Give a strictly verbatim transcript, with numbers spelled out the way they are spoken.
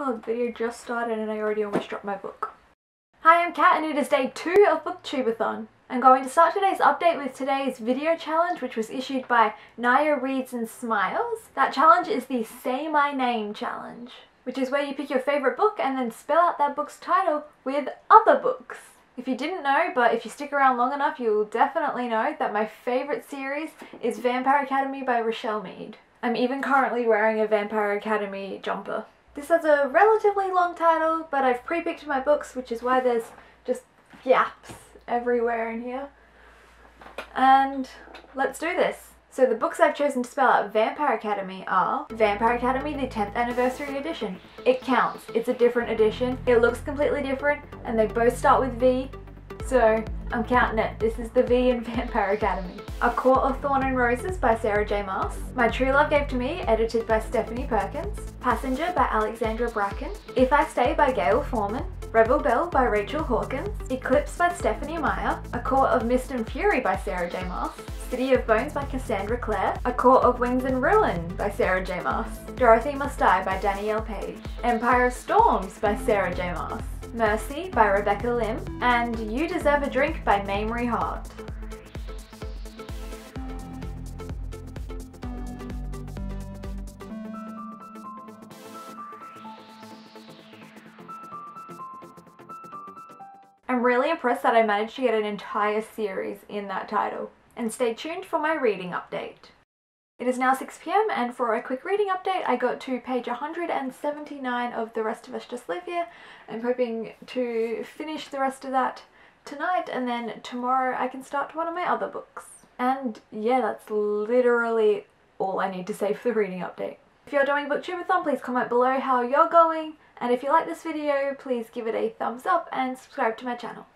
Oh, the video just started and I already almost dropped my book. Hi, I'm Kat and it is day two of BookTube-A-Thon. I'm going to start today's update with today's video challenge, which was issued by Naya Reads and Smiles. That challenge is the Say My Name challenge, which is where you pick your favourite book and then spell out that book's title with other books. If you didn't know, but if you stick around long enough, you'll definitely know that my favourite series is Vampire Academy by Rochelle Mead. I'm even currently wearing a Vampire Academy jumper. This has a relatively long title, but I've pre-picked my books, which is why there's just gaps everywhere in here. And let's do this. So the books I've chosen to spell out Vampire Academy are Vampire Academy the tenth Anniversary Edition. It counts, it's a different edition, it looks completely different, and they both start with V, so I'm counting it. This is the V in Vampire Academy. A Court of Thorn and Roses by Sarah J Maas. My True Love Gave to Me, edited by Stephanie Perkins. Passenger by Alexandra Bracken. If I Stay by Gayle Forman. Rebel Bell by Rachel Hawkins. Eclipse by Stephanie Meyer. A Court of Mist and Fury by Sarah J Maas. City of Bones by Cassandra Clare. A Court of Wings and Ruin by Sarah J Maas. Dorothy Must Die by Danielle Page. Empire of Storms by Sarah J Maas. Mercy by Rebecca Lim. And You Deserve a Drink by Mamrie Hart. I'm really impressed that I managed to get an entire series in that title. And stay tuned for my reading update. It is now six p m and for a quick reading update I got to page one hundred seventy-nine of The Rest of Us Just Live Here. I'm hoping to finish the rest of that tonight and then tomorrow I can start one of my other books. And yeah, that's literally all I need to say for the reading update. If you're doing BookTube-A-Thon, please comment below how you're going, and if you like this video please give it a thumbs up and subscribe to my channel.